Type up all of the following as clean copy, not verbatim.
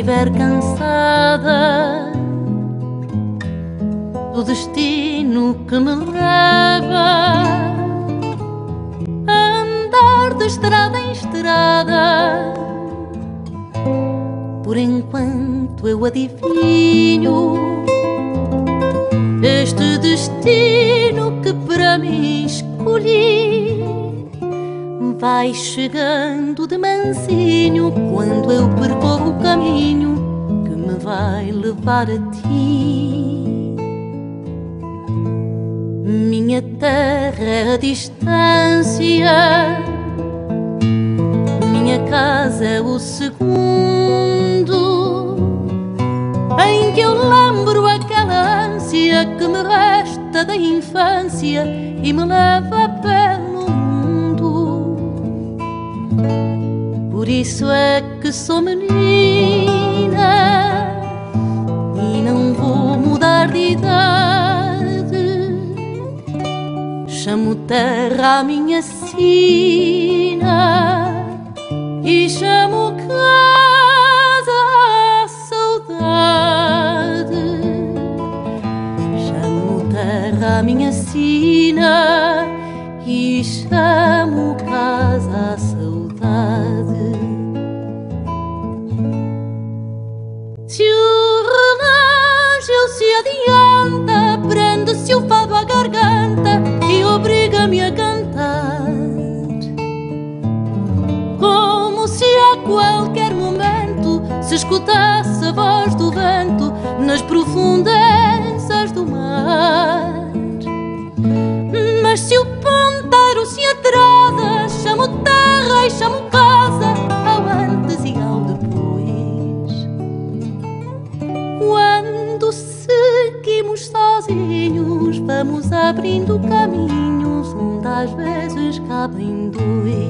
estiver cansada do destino que me leva a andar de estrada em estrada, por enquanto eu adivinho este destino que para mim escolhi. Vai chegando de mansinho quando eu percorro o caminho que me vai levar a ti. Minha terra é a distância, minha casa é o segundo em que eu lembro aquela ânsia que me resta da infância e me leva a pé. Por isso é que sou menina e não vou mudar de idade. Chamo terra a minha sina e chamo casa a saudade. Chamo terra a minha sina e chamo casa a saudade. Se o relógio se adianta, prende-se o fado à garganta e obriga-me a cantar, como se a qualquer momento se escutasse a voz do vento nas profundezas do mar. Mas se o ponteiro se atrasa, chamo terra e chamo casa ao antes e ao depois. Quando seguimos sozinhos, vamos abrindo caminhos onde às vezes cabem dois.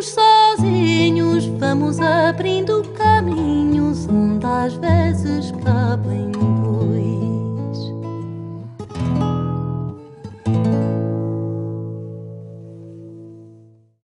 Sozinhos vamos abrindo caminhos onde às vezes cabem